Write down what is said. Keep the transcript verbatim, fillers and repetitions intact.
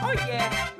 Oh yeah!